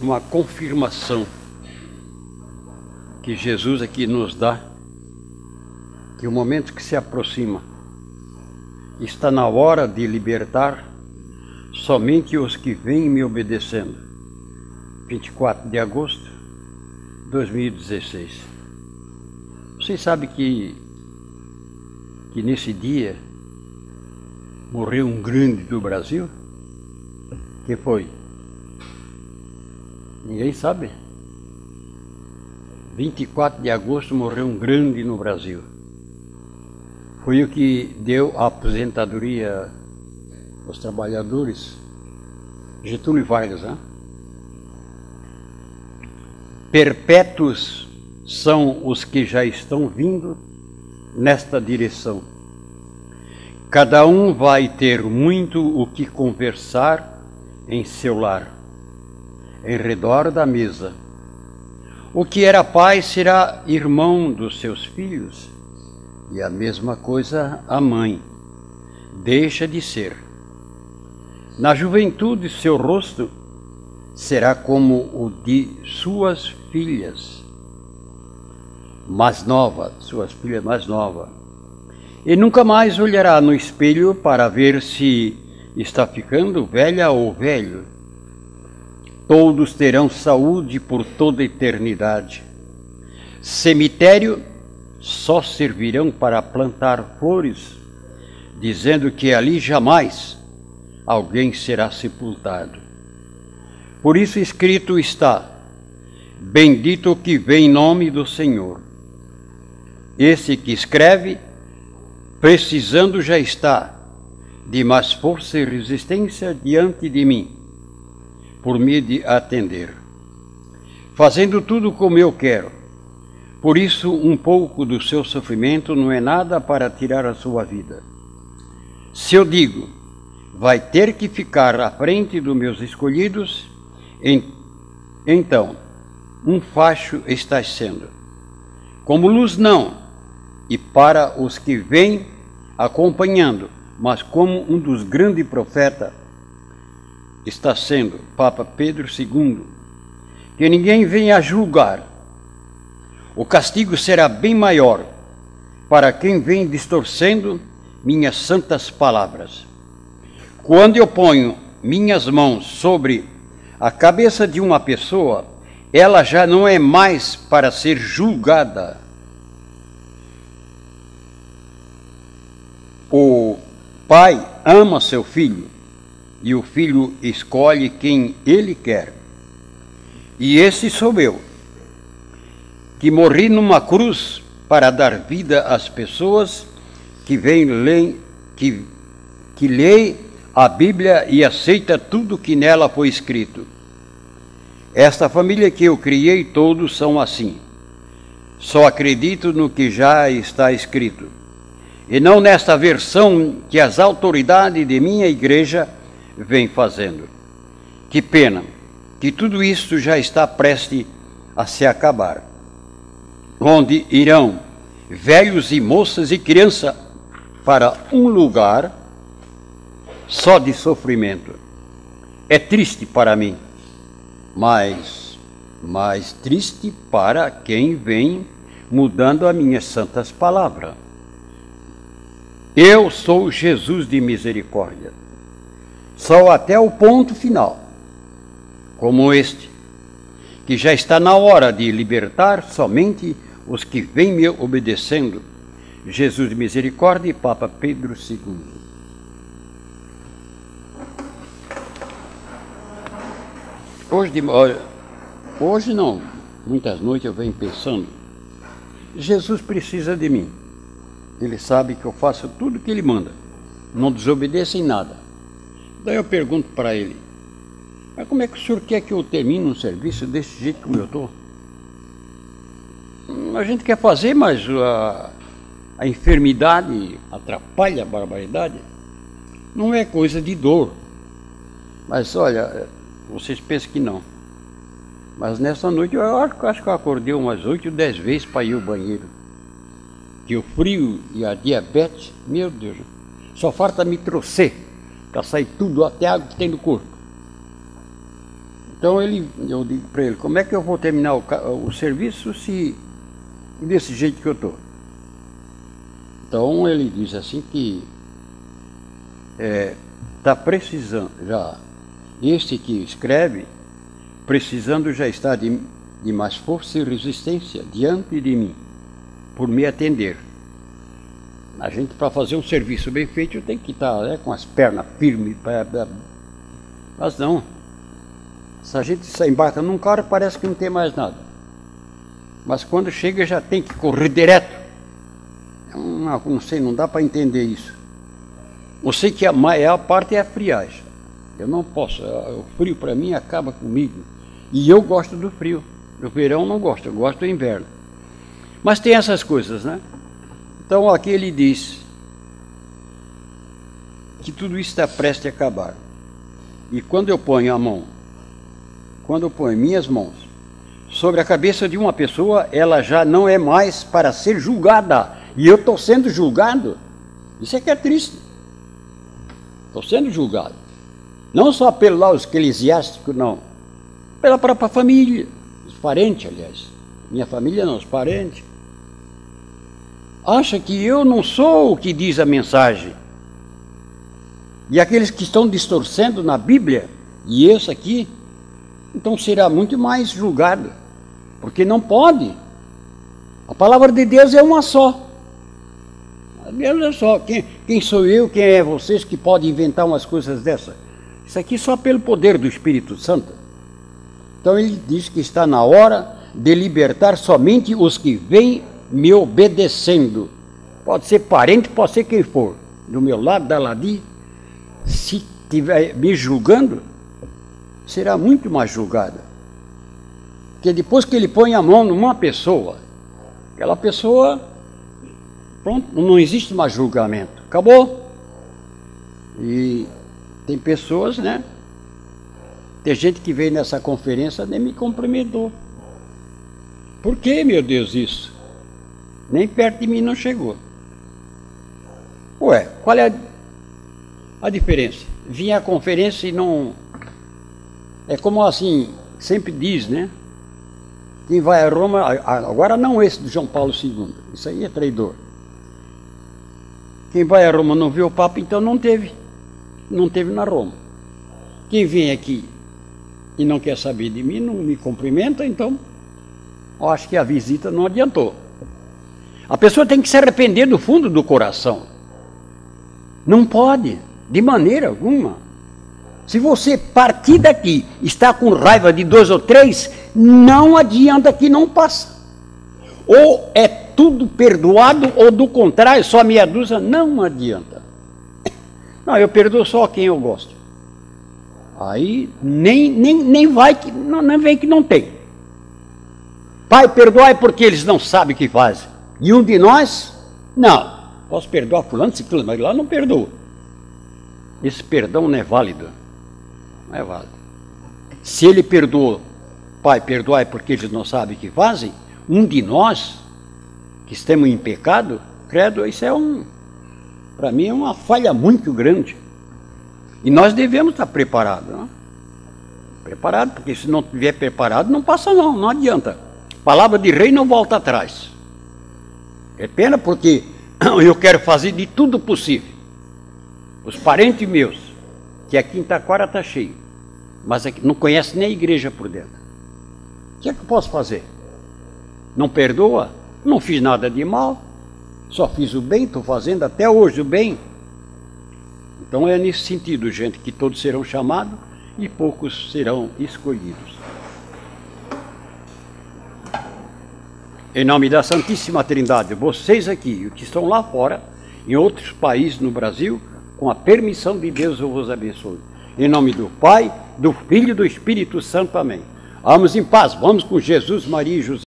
uma confirmação que Jesus aqui nos dá, que o momento que se aproxima está na hora de libertar somente os que vêm me obedecendo. 24 de agosto de 2016. Vocês sabem que nesse dia morreu um grande do Brasil? Quem foi? Ninguém sabe? 24 de agosto morreu um grande no Brasil. Foi o que deu a aposentadoria aos trabalhadores. Getúlio Vargas, né? Perpétuos são os que já estão vindo nesta direção. Cada um vai ter muito o que conversar em seu lar, em redor da mesa. O que era pai será irmão dos seus filhos. E a mesma coisa a mãe deixa de ser. Na juventude seu rosto será como o de suas filhas mais nova, e nunca mais olhará no espelho para ver se está ficando velha ou velho. Todos terão saúde por toda a eternidade. Cemitério só servirão para plantar flores, dizendo que ali jamais alguém será sepultado. Por isso escrito está: bendito o que vem em nome do Senhor. Esse que escreve, precisando já está de mais força e resistência diante de mim, por me de atender, fazendo tudo como eu quero. Por isso, um pouco do seu sofrimento não é nada para tirar a sua vida. Se eu digo, vai ter que ficar à frente dos meus escolhidos, então, um facho está sendo. Como luz não, e para os que vêm acompanhando, mas como um dos grandes profetas, está sendo Papa Pedro II, que ninguém venha julgar. O castigo será bem maior para quem vem distorcendo minhas santas palavras. Quando eu ponho minhas mãos sobre a cabeça de uma pessoa, ela já não é mais para ser julgada. O pai ama seu filho e o filho escolhe quem ele quer. E esse sou eu, que morri numa cruz para dar vida às pessoas que leem a Bíblia e aceita tudo que nela foi escrito. Esta família que eu criei, todos são assim. Só acredito no que já está escrito, e não nesta versão que as autoridades de minha igreja vêm fazendo. Que pena que tudo isso já está prestes a se acabar, onde irão velhos e moças e crianças para um lugar só de sofrimento. É triste para mim, mas mais triste para quem vem mudando as minhas santas palavras. Eu sou Jesus de misericórdia, só até o ponto final, como este, que já está na hora de libertar somente os que vêm me obedecendo. Jesus de misericórdia e Papa Pedro II. Hoje não, muitas noites eu venho pensando, Jesus precisa de mim. Ele sabe que eu faço tudo que ele manda, não desobedeço em nada. Daí eu pergunto para ele, mas como é que o senhor quer que eu termine um serviço desse jeito como eu estou? A gente quer fazer, mas a enfermidade atrapalha a barbaridade. Não é coisa de dor. Mas olha, vocês pensam que não. Mas nessa noite eu acho que eu acordei umas 8 ou 10 vezes para ir ao banheiro. Que o frio e a diabetes, meu Deus, só falta me trouxer para sair tudo, até a água que tem no corpo. Então eu digo para ele, como é que eu vou terminar o serviço se desse jeito que eu estou? Então ele diz assim que está precisando já, este que escreve, precisando já está de mais força e resistência diante de mim, por me atender. A gente, para fazer um serviço bem feito, tem que estar com as pernas firmes, mas não. Se a gente embarca num carro, parece que não tem mais nada. Mas quando chega, já tem que correr direto. Não sei, não dá para entender isso. Eu sei que a maior parte é a friagem. Eu não posso, o frio para mim acaba comigo. E eu gosto do frio. Do verão não gosto, eu gosto do inverno. Mas tem essas coisas, né? Então aqui ele diz que tudo isso está prestes a acabar. E quando eu ponho minhas mãos sobre a cabeça de uma pessoa, ela já não é mais para ser julgada. E eu estou sendo julgado. Isso é que é triste. Estou sendo julgado. Não só pelo lado eclesiástico, não. Pela própria família. Os parentes, aliás. Minha família não, os parentes. Acha que eu não sou o que diz a mensagem. E aqueles que estão distorcendo na Bíblia, e esse aqui, então será muito mais julgado. Porque não pode. A palavra de Deus é uma só. Deus é só. Quem sou eu, quem é vocês que podem inventar umas coisas dessas? Isso aqui só pelo poder do Espírito Santo. Então ele diz que está na hora de libertar somente os que vêm me obedecendo. Pode ser parente, pode ser quem for. Do meu lado, da ladi, se estiver me julgando, será muito mais julgada. Porque depois que ele põe a mão numa pessoa, aquela pessoa... Pronto, não existe mais julgamento. Acabou. E tem pessoas, né? Tem gente que veio nessa conferência nem me cumprimentou. Por que, meu Deus, isso? Nem perto de mim não chegou. Ué, qual é a diferença? Vim à conferência e não... É como assim, sempre diz, né? Quem vai a Roma... Agora não esse do João Paulo II. Isso aí é traidor. Quem vai a Roma não vê o Papa, então não teve. Não teve na Roma. Quem vem aqui e não quer saber de mim, não me cumprimenta, então acho que a visita não adiantou. A pessoa tem que se arrepender do fundo do coração. Não pode, de maneira alguma. Se você partir daqui e está com raiva de 2 ou 3, não adianta que não passa. Ou é tudo perdoado, ou do contrário, só meia dúzia, não adianta. Não, eu perdoo só quem eu gosto. Aí nem vai, que não, nem vem que não tem. Pai, perdoai porque eles não sabem o que fazem. E um de nós, não. Posso perdoar fulano, ciclano, mas lá não perdoa. Esse perdão não é válido. Não é válido. Se ele perdoou, pai, perdoai porque eles não sabem o que fazem, um de nós... que estamos em pecado, credo, isso é para mim é uma falha muito grande. E nós devemos estar preparados. Não? Preparado, porque se não estiver preparado, não passa não adianta. Palavra de rei não volta atrás. É pena porque eu quero fazer de tudo possível. Os parentes meus, que aqui em Taquara está cheio, mas aqui não conhece nem a igreja por dentro. O que é que eu posso fazer? Não perdoa? Não fiz nada de mal, só fiz o bem, estou fazendo até hoje o bem. Então é nesse sentido, gente, que todos serão chamados e poucos serão escolhidos. Em nome da Santíssima Trindade, vocês aqui, os que estão lá fora, em outros países no Brasil, com a permissão de Deus eu vos abençoe. Em nome do Pai, do Filho e do Espírito Santo, amém. Vamos em paz, vamos com Jesus, Maria e José.